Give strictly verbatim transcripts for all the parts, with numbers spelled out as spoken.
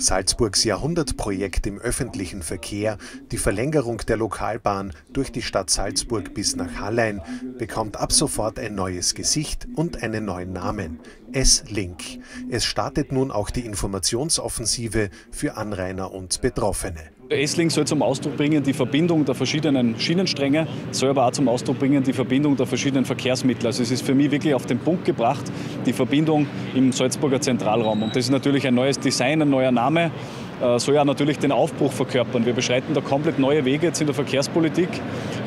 Salzburgs Jahrhundertprojekt im öffentlichen Verkehr, die Verlängerung der Lokalbahn durch die Stadt Salzburg bis nach Hallein, bekommt ab sofort ein neues Gesicht und einen neuen Namen, S-Link. Es startet nun auch die Informationsoffensive für Anrainer und Betroffene. S-Link soll zum Ausdruck bringen die Verbindung der verschiedenen Schienenstränge, soll aber auch zum Ausdruck bringen die Verbindung der verschiedenen Verkehrsmittel. Also es ist für mich wirklich auf den Punkt gebracht, die Verbindung im Salzburger Zentralraum. Und das ist natürlich ein neues Design, ein neuer Name, soll ja natürlich den Aufbruch verkörpern. Wir beschreiten da komplett neue Wege jetzt in der Verkehrspolitik.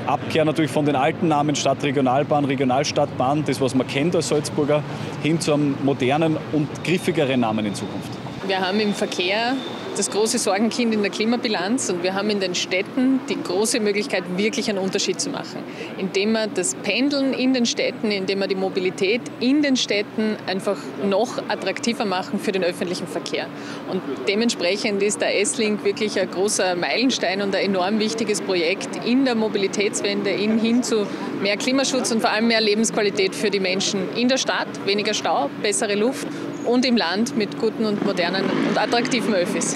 Abkehr natürlich von den alten Namen Stadtregionalbahn, Regionalstadtbahn, das was man kennt als Salzburger, hin zu einem modernen und griffigeren Namen in Zukunft. Wir haben im Verkehr das große Sorgenkind in der Klimabilanz und wir haben in den Städten die große Möglichkeit, wirklich einen Unterschied zu machen, indem wir das Pendeln in den Städten, indem wir die Mobilität in den Städten einfach noch attraktiver machen für den öffentlichen Verkehr. Und dementsprechend ist der S-Link wirklich ein großer Meilenstein und ein enorm wichtiges Projekt in der Mobilitätswende hin zu mehr Klimaschutz und vor allem mehr Lebensqualität für die Menschen in der Stadt, weniger Stau, bessere Luft und im Land mit guten und modernen und attraktiven Öffis.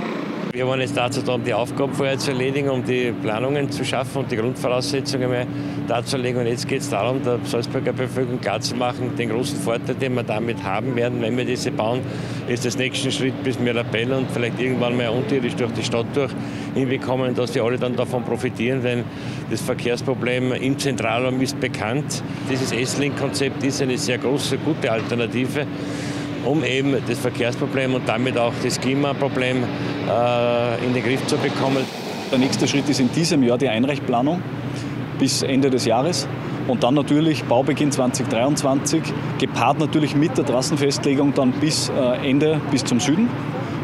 Wir waren jetzt dazu da, um die Aufgaben vorher zu erledigen, um die Planungen zu schaffen und die Grundvoraussetzungen mal darzulegen. Und jetzt geht es darum, der Salzburger Bevölkerung klarzumachen, den großen Vorteil, den wir damit haben werden, wenn wir diese bauen, ist das nächste Schritt bis Mirabell und vielleicht irgendwann mal unterirdisch durch die Stadt durch hinbekommen, dass wir alle dann davon profitieren, denn das Verkehrsproblem im Zentralraum ist bekannt. Dieses S-Link-Konzept ist eine sehr große, gute Alternative, um eben das Verkehrsproblem und damit auch das Klimaproblem äh, in den Griff zu bekommen. Der nächste Schritt ist in diesem Jahr die Einreichplanung bis Ende des Jahres und dann natürlich Baubeginn zweitausenddreiundzwanzig, gepaart natürlich mit der Trassenfestlegung dann bis äh, Ende, bis zum Süden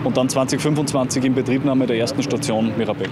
und dann zweitausendfünfundzwanzig in Betriebnahme der ersten Station Mirabell.